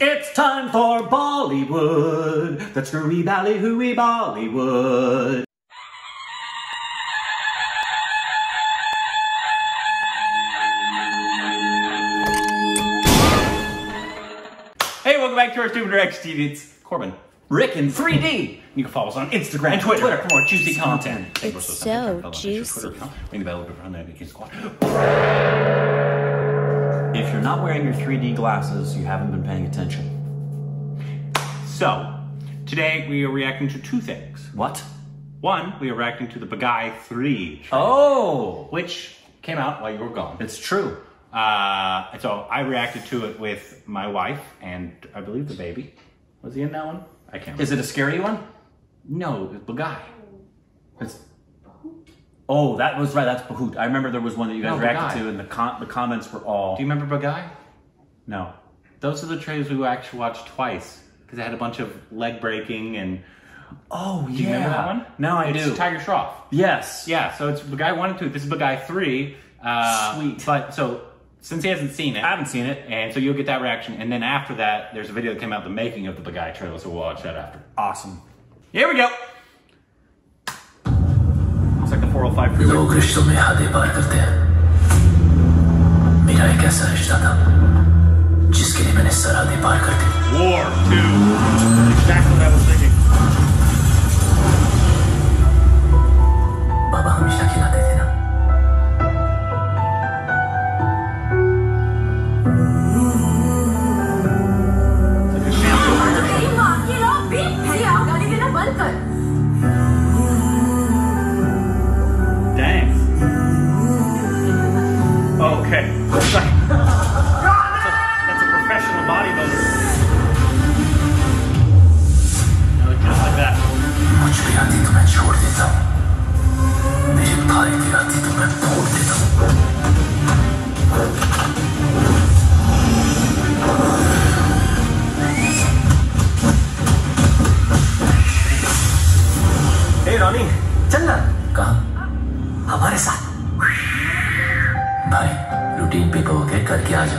It's time for Bollywood, the screwy ballyhooey Bollywood. Hey, welcome back to our Stupid Reacts TV. It's Corbin, Rick, and 3D. You can follow us on Instagram and Twitter for more juicy content. It's so juicy. Ring the bell around there. If you're not wearing your 3D glasses, you haven't been paying attention. So, today we are reacting to two things. What? One, we are reacting to the Baaghi 3 trailer, which came out while you were gone. It's true. So I reacted to it with my wife and I believe the baby. Was he in that one? I can't remember. Is it a scary one? No, it's Baaghi. It's... Oh, that was right. That's Bahoot. I remember there was one that you guys reacted to, and the comments were all. Do you remember Baaghi? No. Those are the trailers we actually watched twice because it had a bunch of leg breaking and. Oh yeah. Do you remember that one? No, I do. It's Tiger Shroff. Yes. Yeah. So it's Baaghi 1 and 2. This is Baaghi 3. Sweet. But so since he hasn't seen it, I haven't seen it, and so you'll get that reaction. And then after that, there's a video that came out the making of the Baaghi trailer, so we'll watch that after. Awesome. Here we go. लोग रिश्तों में हादें पार करते हैं। मेरा एक ऐसा रिश्ता था, जिसके लिए मैंने सरहदें पार कर दी। War 2. Exactly what I was thinking. बाबा हमेशा खिलाते थे ना। मेरी माँ की राह भी है यार, गाड़ी देना बंद कर। Okay. That's a professional bodybuilder. Now look just like that. Hey Ronnie, चलना कहाँ? हमारे साथ. Bye. रूटीन पे होके करके आ जाओ और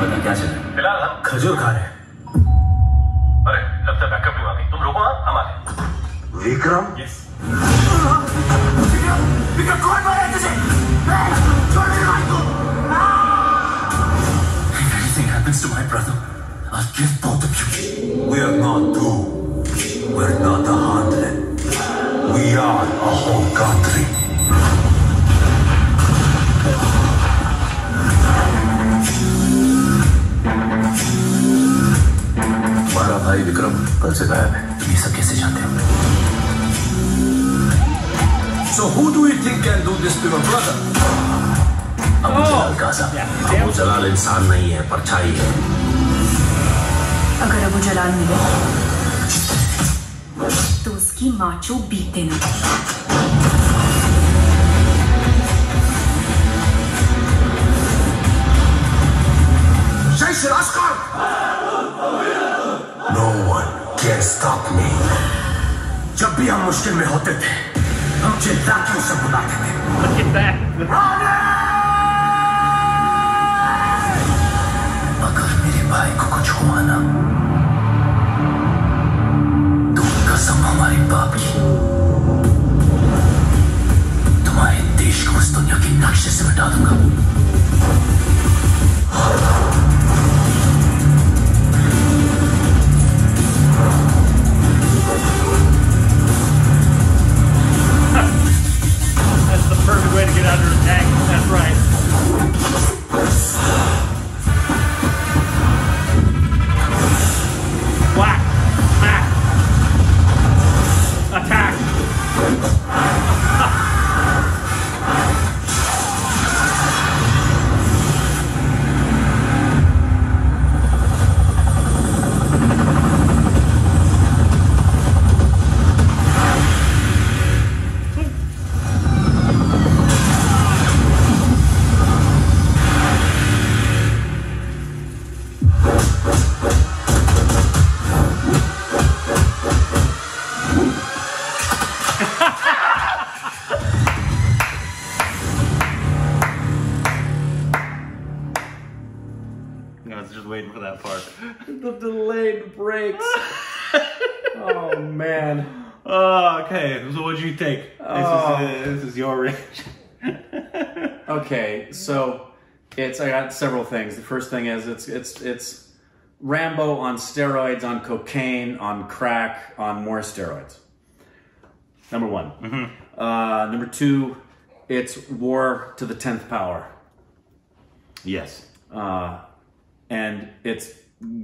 बता क्या चल रहा है फिलहाल हम खजूर खा रहे हैं अरे लगता है बैकअप नहीं आती तुम रुको हम आ गए विक्रम यस विक्रम कौन मारा तुझे छोड़ मेरे भाई को If anything happens to my brother I'll give both of you We are not two We're not a heartland We are a whole country हमारा भाई विक्रम कल से गायब है तुम ये सब कैसे जानते हो So who do you think can do this to your brother? Abu जलाल काजा अबू जलाल इंसान नहीं है परछाई है अगर अबू जलाल मिले तो उसकी माँ को बीट देना No one can stop me. जब भी हम मुश्किल में होते थे, हम चिंता क्यों से बुलाते थे? Look at that. अगर मेरे भाई को कुछ हुआ ना, तो कसम हमारे बाप की, तुम्हारे देश को इस दुनिया के नक्शे से मिटा दूँगा. Perfect way to get under attack. That's I was just waiting for that part. The delayed breaks. Oh, man. Okay, so what'd you think? This is your range. Okay, so I got several things. The first thing is it's Rambo on steroids, on cocaine, on crack, on more steroids. Number one. Mm-hmm. Number two, it's War to the 10th power. Yes. And it's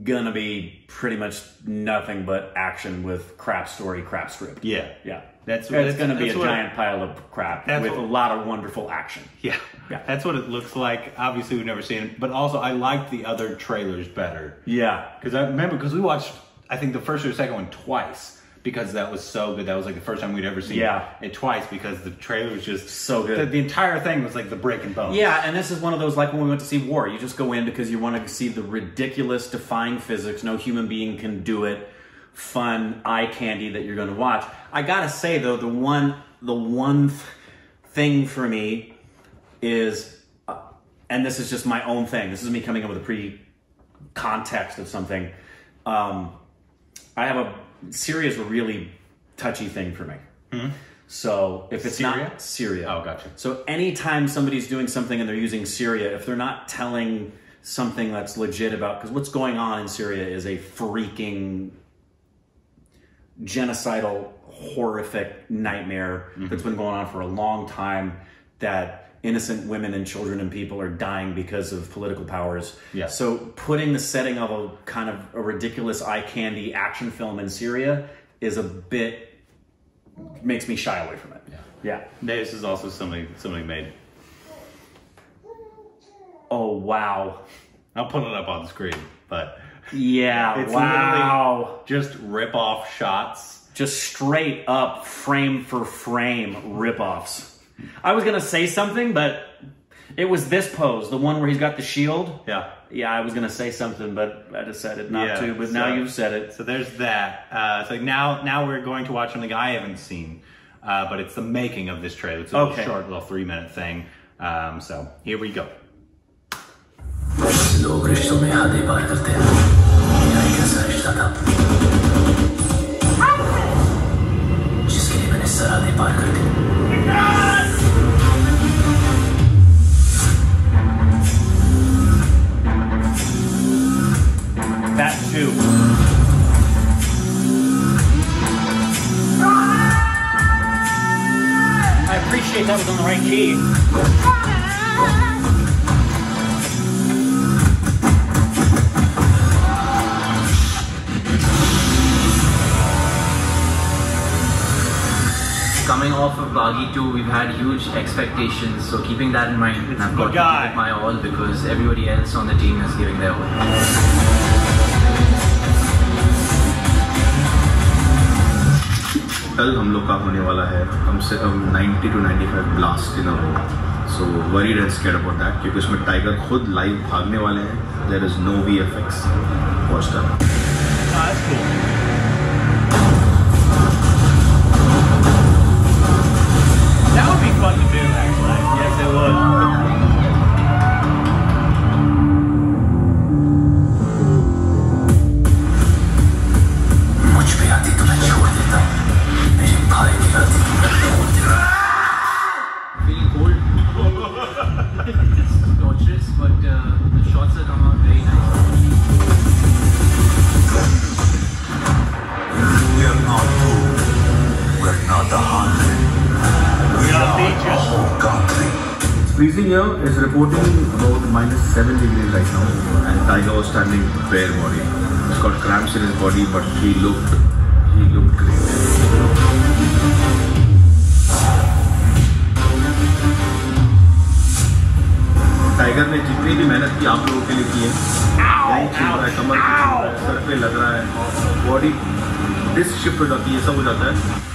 gonna be pretty much nothing but action with crap story, crap script. Yeah. Yeah. It's gonna be a giant pile of crap with a lot of wonderful action. Yeah. Yeah. That's what it looks like. Obviously we've never seen it, but also I liked the other trailers better. Yeah. Because I remember, because we watched, I think, the first or second one twice. Because that was so good. That was like the first time we'd ever seen it twice, because the trailer was just so good. The entire thing was like the breaking bones. Yeah, and this is one of those, like when we went to see War, you just go in because you want to see the ridiculous, defying physics, no human being can do it, fun eye candy that you're going to watch. I gotta say though, the one thing for me is, and this is just my own thing, this is me coming up with a pre-context of something, I have a Syria is a really touchy thing for me. Mm-hmm. So if it's not Syria. Oh, gotcha. So anytime somebody's doing something and they're using Syria, if they're not telling something that's legit about, because what's going on in Syria is a freaking genocidal, horrific nightmare that's been going on for a long time, that innocent women and children and people are dying because of political powers. Yeah. So putting the setting of a kind of a ridiculous eye candy action film in Syria is a bit, makes me shy away from it. Yeah. Yeah. This is also somebody made. Oh, wow. I'll put it up on the screen, but yeah, it's wow. Just rip off shots. Just straight up frame for frame rip offs. I was gonna say something, but it was this pose, the one where he's got the shield. Yeah. Yeah, I was gonna say something, but I decided not to, but so, now you've said it. So there's that. So now we're going to watch something I haven't seen, but it's the making of this trailer. It's a little short, little 3-minute thing. So here we go. That was on the right key. Coming off of Baaghi 2, we've had huge expectations, so keeping that in mind, I've got to give it my all because everybody else on the team is giving their all. कल हम लोग का होने वाला है कम से कम 90 to 95 blast in a row, so worried and scared about that क्योंकि उसमें टाइगर खुद लाइव भागने वाले हैं. There is no VFX for stuff. That's cool. That would be fun to do, actually. Yes, it would. Freezing here is reporting about -7 degrees right now, and Tiger was standing bare body. He's got cramps in his body, but he looked great. Tiger ने जितनी भी मेहनत की आप लोगों के लिए की है, यही चीज़ है, कमर की चीज़ है, सर पे लग रहा है, body disc shift हो जाती है, सब हो जाता है.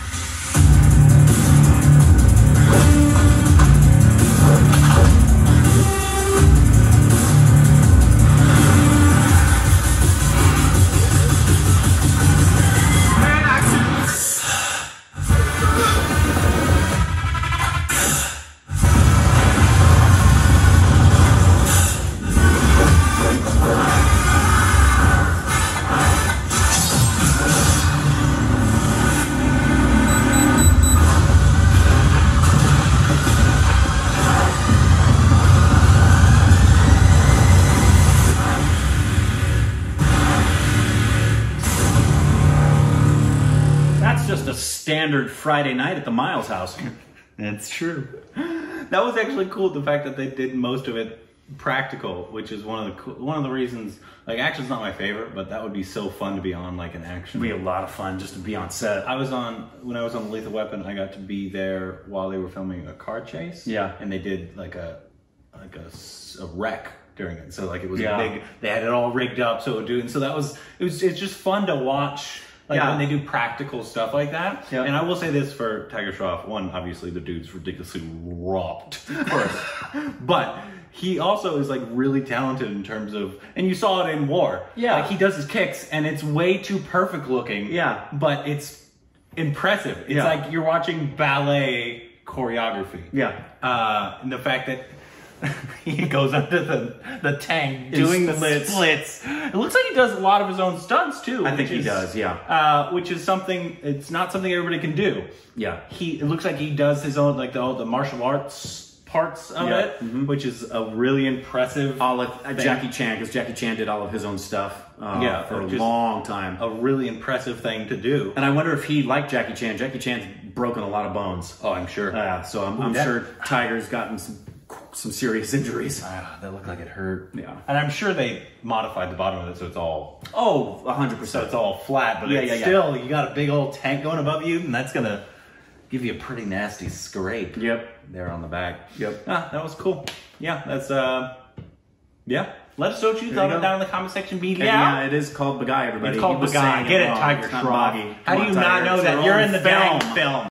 standard Friday night at the Miles house. That's true. That was actually cool, the fact that they did most of it practical, which is one of the reasons, like, action's not my favorite, but that would be so fun to be on, like, an action. It'd be a lot of fun just to be on set. When I was on The Lethal Weapon, I got to be there while they were filming a car chase. Yeah. And they did like a wreck during it. So like it was a big, they had it all rigged up. So that was, it's just fun to watch. Like when they do practical stuff like that. Yep. And I will say this for Tiger Shroff. One, obviously the dude's ridiculously robbed. Of course. But he also is like really talented in terms of, and you saw it in War. Yeah. Like he does his kicks and it's way too perfect looking. Yeah. But it's impressive. It's like you're watching ballet choreography. Yeah. And the fact that he goes under the tank doing the splits. It looks like he does a lot of his own stunts too. I think he does, yeah. Which is something, it's not something everybody can do. Yeah. It looks like he does his own, like all the martial arts parts of it, which is a really impressive Jackie Chan, because Jackie Chan did all of his own stuff for a long time. A really impressive thing to do. And I wonder if he, like Jackie Chan, Jackie Chan's broken a lot of bones. Oh, I'm sure. So I'm sure Tiger's gotten some serious injuries. That looked like it hurt. Yeah. And I'm sure they modified the bottom of it so it's all... Oh, 100%. So it's all flat, but still, you got a big old tank going above you, and that's going to give you a pretty nasty scrape. Yep. There on the back. Yep. Ah, that was cool. Yeah, that's... Yeah. Let us know what you thought down in the comment section below. Yeah, it is called Baaghi, everybody. It's called Baaghi. Get it, Tiger Shroff. How do you not know that? You're in the film.